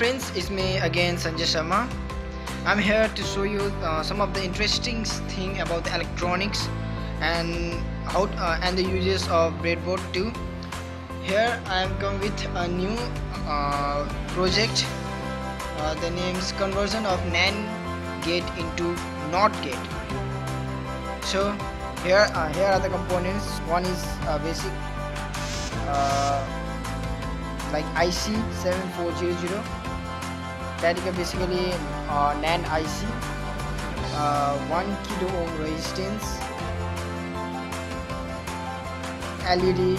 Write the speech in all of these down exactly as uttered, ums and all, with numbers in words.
friends, it's me again, Sanjay Sharma. I'm here to show you uh, some of the interesting thing about the electronics and how uh, and the uses of breadboard too. Here I am come with a new uh, project. Uh, the name is conversion of NAND gate into NOT gate. So here uh, here are the components. One is uh, basic. Uh, like I C seven four zero zero, that is basically uh, NAND I C, uh, one kilo ohm resistance, L E D,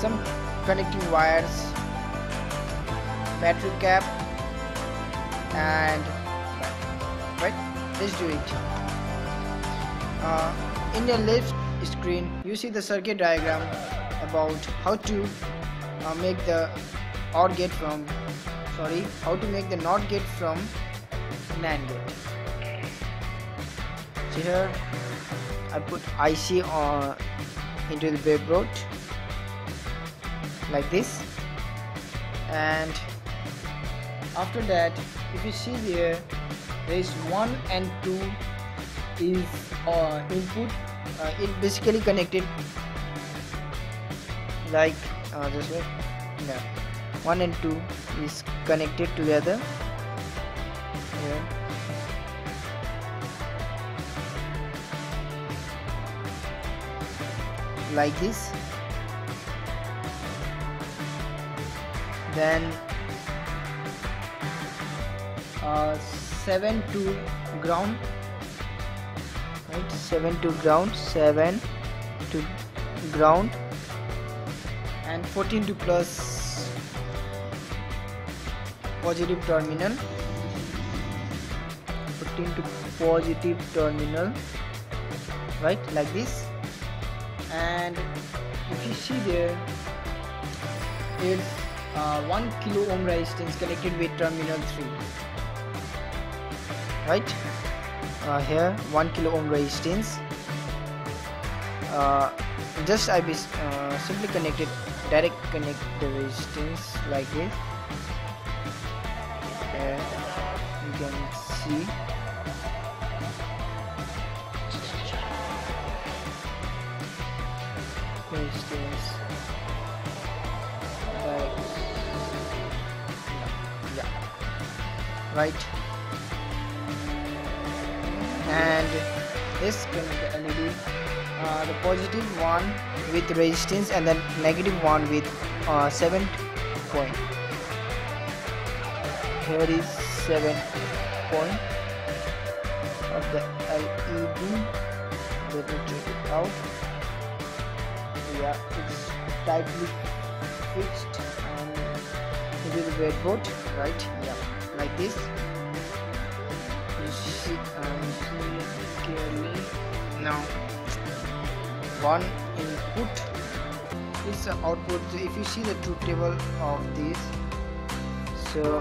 some connecting wires, battery cap, and right, let's do it. Uh, in your left screen you see the circuit diagram about how to uh, make the OR gate from sorry how to make the NOT gate from NAND gate. So here I put I C uh, into the breadboard like this, and after that if you see here there is one and two is uh, input. Uh, it basically connected like uh, this way. No, one and two is connected together here. Like this. Then uh, seven to ground, right? Seven to ground, seven to ground. And fourteen to plus positive terminal, fourteen to positive terminal, right, like this. And if you see there, it's uh, one kilo ohm resistance connected with terminal three, right? Uh, here one kilo ohm resistance. Uh, just I uh, simply connected. Direct connect the resistance like this. There you can see. Resistance. Like, yeah, yeah. Right. And this connect the L E D. Uh, the positive one with resistance and then negative one with uh, seven point. Here is seven point of the L E D. Let me check it out. Yeah, it's tightly fixed and into the breadboard, right? Yeah, like this. You see, um, see clearly now. One input is output. If you see the truth table of this, so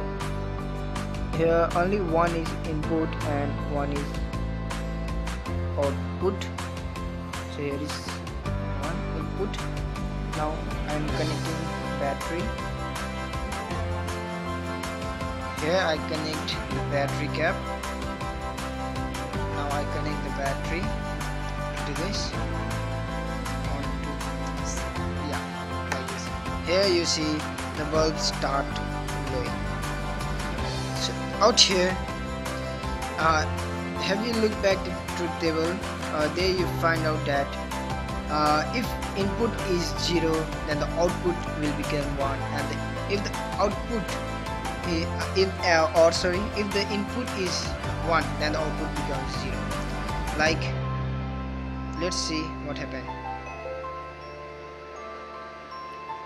here only one is input and one is output. So here is one input. Now I am connecting battery. Here I connect the battery cap. Now I connect the battery to this. Here you see the bulb start glowing. So out here, uh, have you looked back to the truth table? Uh, there you find out that uh, if input is zero, then the output will become one, and the, if the output, is, if uh, or sorry, if the input is one, then the output becomes zero. Like, let's see what happened.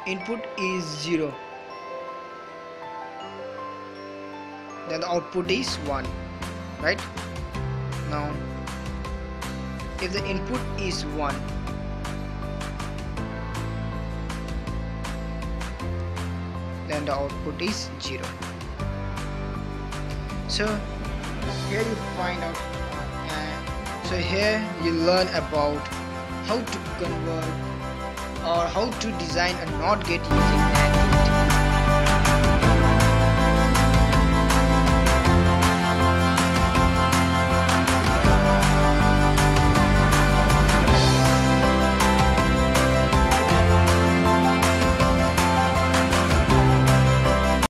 Input is zero, then the output is one, right? Now if the input is one, then the output is zero. So here you find out, and so here you learn about how to convert or how to design a NOT gate using NAND.